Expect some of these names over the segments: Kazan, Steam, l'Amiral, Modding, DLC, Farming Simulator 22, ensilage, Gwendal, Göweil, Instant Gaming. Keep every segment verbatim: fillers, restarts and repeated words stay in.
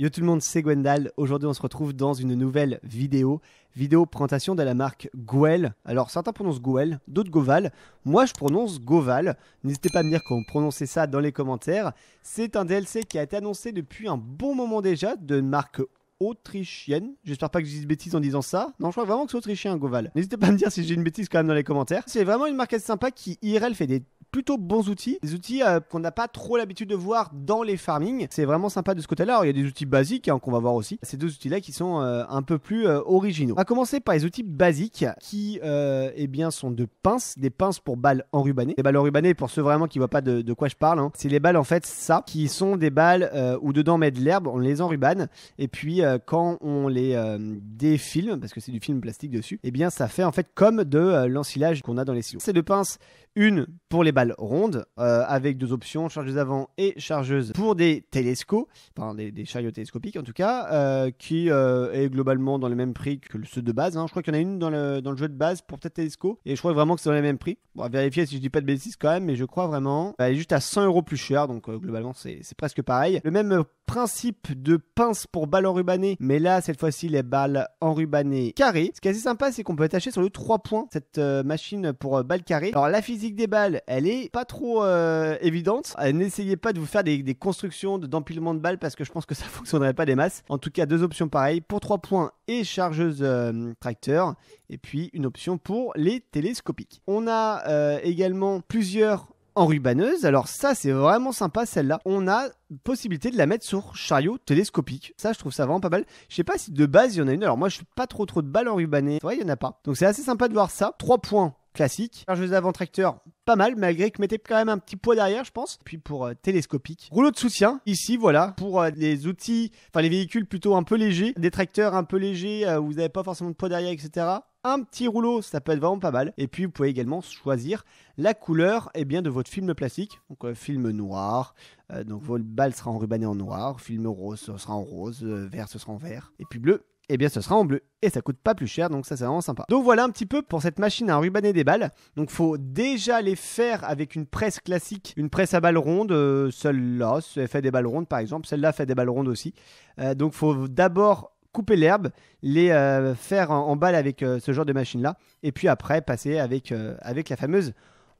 Yo tout le monde, c'est Gwendal. Aujourd'hui, on se retrouve dans une nouvelle vidéo. Vidéo présentation de la marque Göweil. Alors, certains prononcent Göweil, d'autres Göweil. Moi, je prononce Göweil. N'hésitez pas à me dire comment prononcer ça dans les commentaires. C'est un D L C qui a été annoncé depuis un bon moment déjà, de marque autrichienne. J'espère pas que je dise bêtises en disant ça. Non, je crois vraiment que c'est autrichien, Göweil. N'hésitez pas à me dire si j'ai une bêtise quand même dans les commentaires. C'est vraiment une marque assez sympa qui, I R L, fait des plutôt bons outils, des outils euh, qu'on n'a pas trop l'habitude de voir dans les farming. C'est vraiment sympa de ce côté-là. Alors, il y a des outils basiques hein, qu'on va voir aussi. Ces deux outils-là qui sont euh, un peu plus euh, originaux. On va commencer par les outils basiques qui, euh, eh bien, sont de pinces, des pinces pour balles enrubanées. Des balles enrubanées, pour ceux vraiment qui ne voient pas de, de quoi je parle, hein, c'est les balles en fait ça, qui sont des balles euh, où dedans on met de l'herbe, on les enrubane, et puis euh, quand on les euh, défilme, parce que c'est du film plastique dessus, eh bien, ça fait en fait comme de euh, l'ensilage qu'on a dans les silos. Ces deux pinces, une pour les balles ronde euh, avec deux options, chargeuse avant et chargeuse pour des télescopes, enfin des, des chariots télescopiques en tout cas, euh, qui euh, est globalement dans le même prix que ceux de base. Hein. Je crois qu'il y en a une dans le, dans le jeu de base pour peut-être télescope et je crois vraiment que c'est dans les mêmes prix. Bon, à vérifier si je dis pas de bêtises quand même, mais je crois vraiment. Elle est juste à cent euros plus cher, donc euh, globalement c'est presque pareil. Le même principe de pince pour balles enrubanées, mais là cette fois-ci les balles enrubanées carrées. Ce qui est assez sympa, c'est qu'on peut attacher sur le trois points cette euh, machine pour euh, balles carrées. Alors la physique des balles, elle est pas trop euh, évidente. Euh, N'essayez pas de vous faire des, des constructions d'empilement de balles parce que je pense que ça fonctionnerait pas des masses. En tout cas, deux options pareilles pour trois points et chargeuse euh, tracteur, et puis une option pour les télescopiques. On a euh, également plusieurs enrubaneuse. Alors ça, c'est vraiment sympa celle-là. On a possibilité de la mettre sur chariot télescopique. Ça, je trouve ça vraiment pas mal. Je sais pas si de base il y en a une. Alors moi, je suis pas trop trop de balles enrubanées. Ouais, il y en a pas. Donc c'est assez sympa de voir ça. trois points classique. Chargeuse avant tracteur, pas mal, malgré que mettez quand même un petit poids derrière, je pense. Puis pour euh, télescopique, rouleau de soutien, ici, voilà, pour euh, les outils, enfin les véhicules plutôt un peu légers, des tracteurs un peu légers, euh, où vous n'avez pas forcément de poids derrière, et cetera. Un petit rouleau, ça peut être vraiment pas mal. Et puis vous pouvez également choisir la couleur eh bien, de votre film plastique. Donc euh, film noir, euh, donc votre balle sera enrubanée en noir, film rose, ce sera en rose, euh, vert, ce sera en vert, et puis bleu. Et eh bien ce sera en bleu et ça coûte pas plus cher, donc ça c'est vraiment sympa. Donc voilà un petit peu pour cette machine à enrubaner des balles. Donc faut déjà les faire avec une presse classique, une presse à balles rondes. Euh, celle-là fait des balles rondes par exemple, celle-là fait des balles rondes aussi. Euh, donc faut d'abord couper l'herbe, les euh, faire en, en balle avec euh, ce genre de machine là, et puis après passer avec, euh, avec la fameuse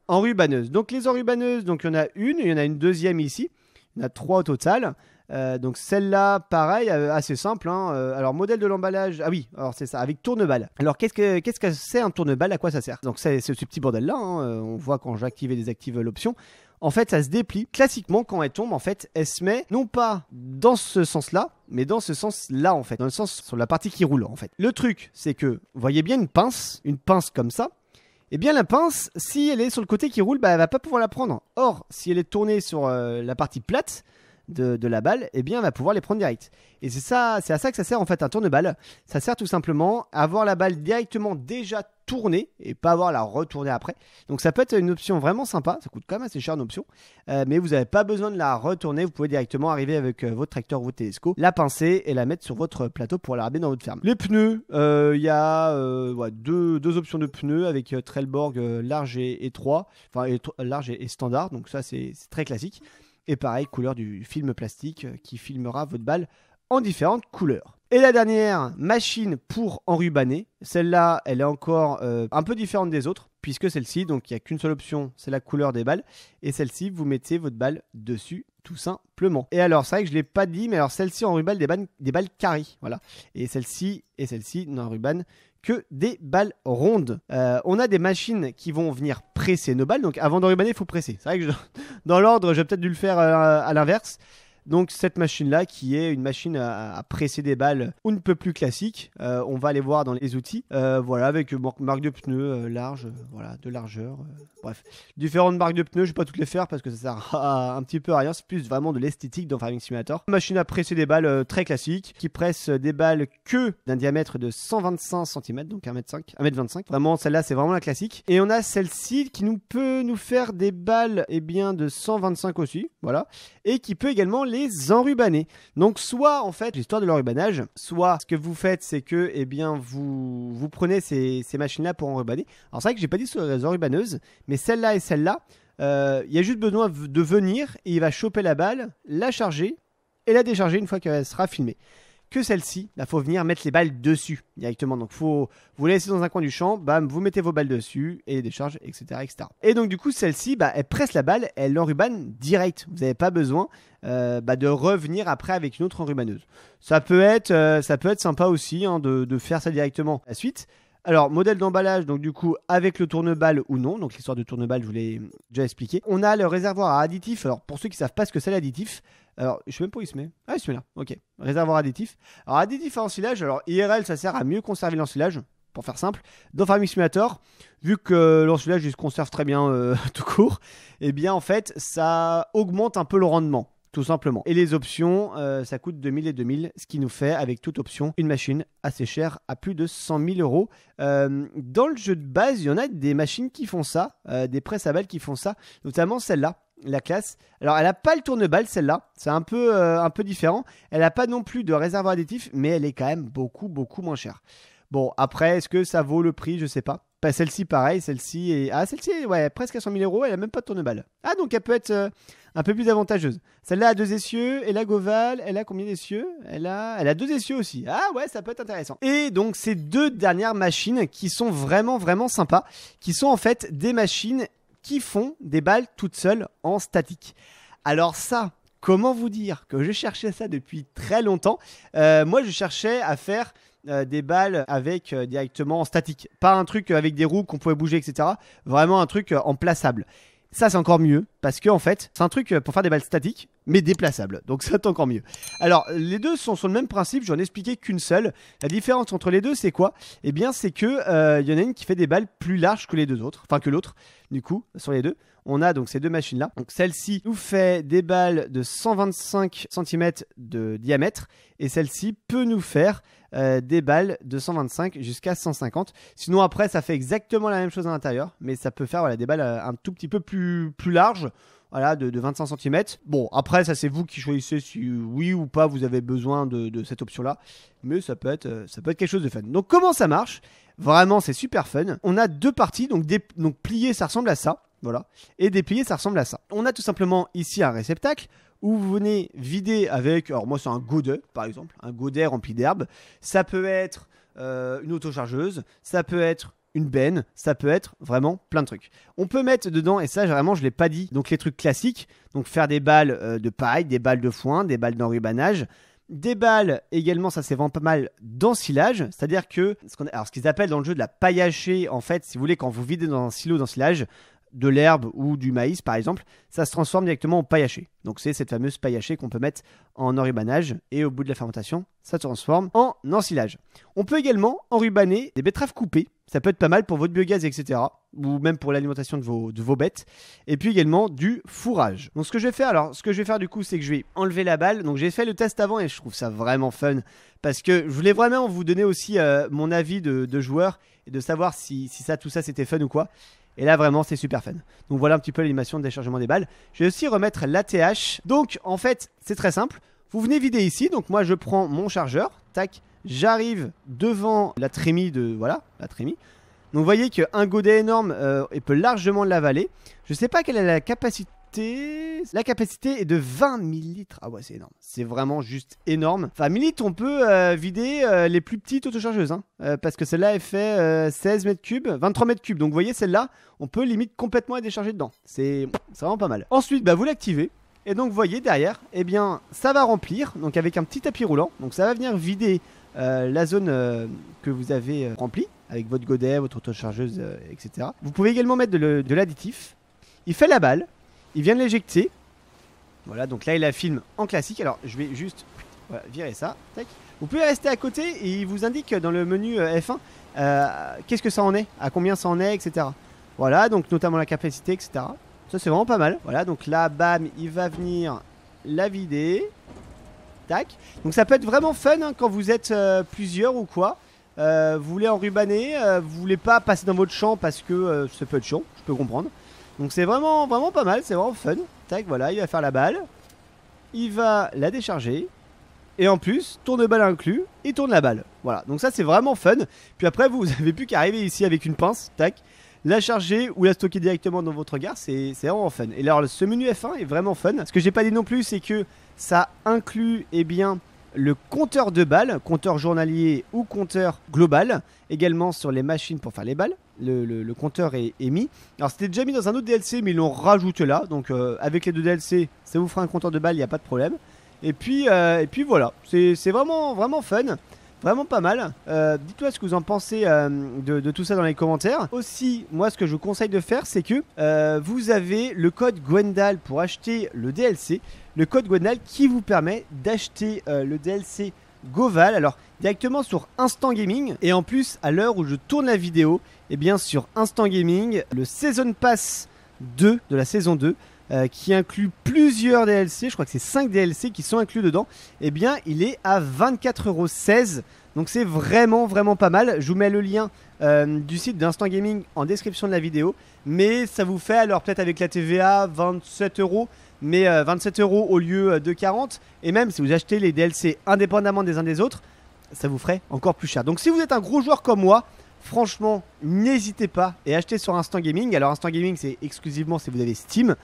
enrubaneuse. Donc les enrubaneuses, donc il y en a une, il y en a une deuxième ici, il y en a trois au total. Euh, donc celle-là, pareil, euh, assez simple. Hein, euh, alors modèle de l'emballage, ah oui, alors c'est ça, avec tourneballe. Alors qu'est-ce que qu'est-ce que c'est un tourneballe, à quoi ça sert? Donc c'est ce petit bordel-là. Hein, euh, on voit quand j'active et désactive l'option. En fait, ça se déplie. Classiquement, quand elle tombe, en fait, elle se met non pas dans ce sens-là, mais dans ce sens-là, en fait, dans le sens sur la partie qui roule, en fait. Le truc, c'est que vous voyez bien une pince, une pince comme ça. Eh bien la pince, si elle est sur le côté qui roule, bah, elle va pas pouvoir la prendre. Or, si elle est tournée sur euh, la partie plate De, de la balle, eh bien on va pouvoir les prendre direct. Et c'est ça, c'est à ça que ça sert en fait un tourne-balle. Ça sert tout simplement à avoir la balle directement déjà tournée et pas avoir à la retourner après. Donc ça peut être une option vraiment sympa. Ça coûte quand même assez cher une option, euh, mais vous n'avez pas besoin de la retourner. Vous pouvez directement arriver avec euh, votre tracteur ou votre télescope, la pincer et la mettre sur votre plateau pour la ramener dans votre ferme. Les pneus, il euh, y a euh, ouais, deux, deux options de pneus avec euh, Trailborg euh, large et étroit, enfin et, large et, et standard. Donc ça c'est très classique. Et pareil, couleur du film plastique qui filmera votre balle en différentes couleurs. Et la dernière machine pour enrubaner, celle-là, elle est encore euh, un peu différente des autres, puisque celle-ci, donc il n'y a qu'une seule option, c'est la couleur des balles. Et celle-ci, vous mettez votre balle dessus, tout simplement. Et alors, c'est vrai que je ne l'ai pas dit, mais alors celle-ci enrubane des balles, des balles carrées, voilà. Et celle-ci et celle-ci n'enrubanent que des balles rondes. Euh, on a des machines qui vont venir presser nos balles. Donc avant d'enrubaner, il faut presser. C'est vrai que je, dans l'ordre, j'ai peut-être dû le faire euh, à l'inverse. Donc cette machine-là, qui est une machine à, à presser des balles un peu plus classique, euh, on va aller voir dans les outils. Euh, voilà, avec marque de pneus euh, large, euh, voilà, de largeur. Euh, bref, différentes marques de pneus, je ne vais pas toutes les faire parce que ça sert à, un petit peu à rien. C'est plus vraiment de l'esthétique dans Farming Simulator. Machine à presser des balles euh, très classique, qui presse des balles que d'un diamètre de cent vingt-cinq centimètres, donc un mètre vingt-cinq. Vraiment, celle-là, c'est vraiment la classique. Et on a celle-ci qui nous peut nous faire des balles eh bien, de cent vingt-cinq aussi, voilà, et qui peut également les enrubaner. Donc soit en fait l'histoire de l'enrubanage, soit ce que vous faites c'est que eh bien vous, vous prenez ces, ces machines là pour enrubaner. Alors c'est vrai que j'ai pas dit sur les enrubaneuses, mais celle-là et celle-là, il euh, y a juste besoin de venir et il va choper la balle, la charger et la décharger une fois qu'elle sera filmée. Que celle-ci, il faut venir mettre les balles dessus directement. Donc, faut vous laisser dans un coin du champ, bam, vous mettez vos balles dessus et les décharges, et cetera, et cetera. Et donc, du coup, celle-ci, bah, elle presse la balle, elle l'enrubane direct. Vous n'avez pas besoin euh, bah, de revenir après avec une autre enrubaneuse. Ça peut être, euh, ça peut être sympa aussi hein, de, de faire ça directement. La suite. Alors, modèle d'emballage, donc du coup, avec le tourne-balle ou non. Donc, l'histoire de tourne-balle, je vous l'ai déjà expliqué. On a le réservoir à additif. Alors, pour ceux qui ne savent pas ce que c'est l'additif, alors, je ne sais même pas où il se met. Ah, il se met là. Ok. Réservoir additif. Alors, additif à ensilage. Alors, I R L, ça sert à mieux conserver l'ensilage, pour faire simple. Dans Farming Simulator, vu que l'ensilage, il se conserve très bien euh, tout court, eh bien, en fait, ça augmente un peu le rendement, tout simplement. Et les options, euh, ça coûte deux mille et deux mille, ce qui nous fait, avec toute option, une machine assez chère à plus de cent mille euros. Euh, dans le jeu de base, il y en a des machines qui font ça, euh, des presses à balles qui font ça, notamment celle-là, la classe. Alors, elle n'a pas le tourne-balle, celle-là, c'est un peu, euh, un peu différent. Elle n'a pas non plus de réservoir additif, mais elle est quand même beaucoup, beaucoup moins chère. Bon, après, est-ce que ça vaut le prix? Je sais pas. Pas celle-ci, pareil, celle-ci est... Ah, celle-ci, ouais, presque à cent mille euros, elle a même pas de tourne-balle. Ah, donc elle peut être euh, un peu plus avantageuse. Celle-là a deux essieux, et la Göweil, elle a combien d'essieux? Elle a... elle a deux essieux aussi. Ah ouais, ça peut être intéressant. Et donc, ces deux dernières machines qui sont vraiment, vraiment sympas, qui sont en fait des machines qui font des balles toutes seules en statique. Alors ça, comment vous dire que je cherchais ça depuis très longtemps. euh, Moi, je cherchais à faire... Euh, des balles avec euh, directement en statique, pas un truc avec des roues qu'on pouvait bouger, etc. Vraiment un truc euh, en plaçable. Ça, c'est encore mieux parce que en fait c'est un truc euh, pour faire des balles statiques mais déplaçables, donc c'est encore mieux. Alors les deux sont sur le même principe, j'en ai expliqué qu'une seule. La différence entre les deux, c'est quoi? Eh bien, c'est que euh, y en a une qui fait des balles plus larges que les deux autres, enfin que l'autre. Du coup, sur les deux, on a donc ces deux machines là. Donc celle-ci nous fait des balles de cent vingt-cinq centimètres de diamètre et celle-ci peut nous faire Euh, des balles de cent vingt-cinq jusqu'à cent cinquante. Sinon après ça fait exactement la même chose à l'intérieur, mais ça peut faire voilà, des balles euh, un tout petit peu plus, plus larges, voilà, de, de vingt-cinq centimètres. Bon, après ça c'est vous qui choisissez si oui ou pas vous avez besoin de, de cette option là, mais ça peut être, euh, ça peut être quelque chose de fun. Donc comment ça marche? Vraiment, c'est super fun. On a deux parties, donc, des, donc plier ça ressemble à ça, voilà, et déplier ça ressemble à ça. On a tout simplement ici un réceptacle où vous venez vider avec, alors moi c'est un godet par exemple, un godet rempli d'herbe. Ça peut être euh, une autochargeuse, ça peut être une benne, ça peut être vraiment plein de trucs. On peut mettre dedans, et ça vraiment je ne l'ai pas dit, donc les trucs classiques, donc faire des balles euh, de paille, des balles de foin, des balles d'enrubanage, des balles également, ça c'est vraiment pas mal, d'ensilage, c'est-à-dire que, ce qu'on, alors ce qu'ils appellent dans le jeu de la paille hachée, en fait si vous voulez quand vous videz dans un silo d'ensilage, de l'herbe ou du maïs par exemple, ça se transforme directement en paille hachée. Donc c'est cette fameuse paille hachée qu'on peut mettre en enrubanage et au bout de la fermentation, ça se transforme en ensilage. On peut également enrubaner des betteraves coupées, ça peut être pas mal pour votre biogaz, et cetera. Ou même pour l'alimentation de vos, de vos bêtes. Et puis également du fourrage. Donc ce que je vais faire, alors ce que je vais faire du coup, c'est que je vais enlever la balle. Donc j'ai fait le test avant et je trouve ça vraiment fun parce que je voulais vraiment vous donner aussi euh, mon avis de, de joueur et de savoir si, si ça, tout ça c'était fun ou quoi. Et là vraiment c'est super fun. Donc voilà un petit peu l'animation de déchargement des balles. Je vais aussi remettre l'A T H. Donc en fait c'est très simple. Vous venez vider ici. Donc moi je prends mon chargeur. Tac. J'arrive devant la trémie de... Voilà la trémie. Donc vous voyez qu'un godet énorme euh, il peut largement l'avaler. Je sais pas quelle est la capacité. La capacité est de vingt millilitres. Ah ouais, c'est énorme. C'est vraiment juste énorme. Enfin, millilitres, on peut euh, vider euh, les plus petites autochargeuses. Hein, euh, parce que celle-là, elle fait euh, seize mètres cubes, vingt-trois mètres cubes. Donc, vous voyez, celle-là, on peut limite complètement la décharger dedans. C'est vraiment pas mal. Ensuite, bah, vous l'activez. Et donc, vous voyez, derrière, eh bien, ça va remplir. Donc, avec un petit tapis roulant. Donc, ça va venir vider euh, la zone euh, que vous avez euh, remplie. Avec votre godet, votre autochargeuse, euh, et cetera. Vous pouvez également mettre de, de l'additif. Il fait la balle. Il vient de l'éjecter. Voilà, donc là, il la filme en classique. Alors, je vais juste voilà, virer ça. Tac. Vous pouvez rester à côté et il vous indique dans le menu F un euh, qu'est-ce que ça en est, à combien ça en est, et cetera. Voilà, donc notamment la capacité, et cetera. Ça, c'est vraiment pas mal. Voilà, donc là, bam, il va venir la vider. Tac. Donc, ça peut être vraiment fun hein, quand vous êtes euh, plusieurs ou quoi. Euh, vous voulez enrubaner, euh, vous voulez pas passer dans votre champ parce que euh, ça peut être chiant, je peux comprendre. Donc c'est vraiment, vraiment pas mal, c'est vraiment fun. Tac, voilà, il va faire la balle. Il va la décharger. Et en plus, tourne-balle inclus, il tourne la balle. Voilà, donc ça c'est vraiment fun. Puis après, vous n'avez plus qu'à arriver ici avec une pince, tac. la charger ou la stocker directement dans votre gare, c'est vraiment fun. Et alors ce menu F un est vraiment fun. Ce que j'ai pas dit non plus, c'est que ça inclut eh bien, le compteur de balles, compteur journalier ou compteur global, également sur les machines pour faire les balles. Le, le, le compteur est, est mis. Alors c'était déjà mis dans un autre D L C, mais ils l'ont rajouté là. Donc euh, avec les deux D L C, ça vous fera un compteur de balles, il n'y a pas de problème. Et puis, euh, et puis voilà, c'est vraiment, vraiment fun. Vraiment pas mal. Euh, Dites-moi ce que vous en pensez euh, de, de tout ça dans les commentaires. Aussi, moi, ce que je vous conseille de faire, c'est que euh, vous avez le code Gwendal pour acheter le D L C. Le code Gwendal qui vous permet d'acheter euh, le D L C Göweil. Alors, directement sur Instant Gaming. Et en plus, à l'heure où je tourne la vidéo, et eh bien sur Instant Gaming, le Season Pass deux de la saison deux. Euh, qui inclut plusieurs D L C, je crois que c'est cinq D L C qui sont inclus dedans, et eh bien il est à vingt-quatre euros seize, donc c'est vraiment vraiment pas mal. Je vous mets le lien euh, du site d'Instant Gaming en description de la vidéo, mais ça vous fait alors peut-être avec la T V A vingt-sept euros, mais euh, vingt-sept euros au lieu de quarante, et même si vous achetez les D L C indépendamment des uns des autres, ça vous ferait encore plus cher. Donc si vous êtes un gros joueur comme moi, franchement n'hésitez pas et achetez sur Instant Gaming. Alors Instant Gaming c'est exclusivement si vous avez Steam,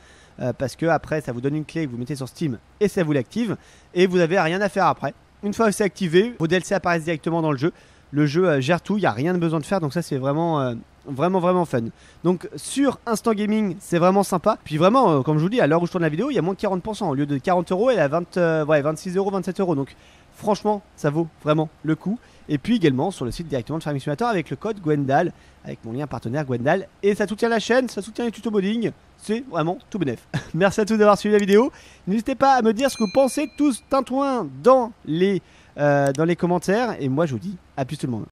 Euh, parce que après ça vous donne une clé que vous mettez sur Steam et ça vous l'active et vous n'avez rien à faire après. Une fois que c'est activé, vos D L C apparaissent directement dans le jeu. Le jeu euh, gère tout, il n'y a rien de besoin de faire, donc ça c'est vraiment euh, vraiment vraiment fun. Donc sur Instant Gaming c'est vraiment sympa. Puis vraiment euh, comme je vous dis, à l'heure où je tourne la vidéo il y a moins de quarante pour cent. Au lieu de quarante euros elle est à vingt, euh, ouais, vingt-six euros, vingt-sept euros. Donc franchement ça vaut vraiment le coup. Et puis également sur le site directement de Farming Simulator avec le code Gwendal, avec mon lien partenaire Gwendal. Et ça soutient la chaîne, ça soutient les tutos modding. C'est vraiment tout bénef. Merci à tous d'avoir suivi la vidéo. N'hésitez pas à me dire ce que vous pensez tous tintouin dans les, euh, dans les commentaires. Et moi je vous dis à plus tout le monde.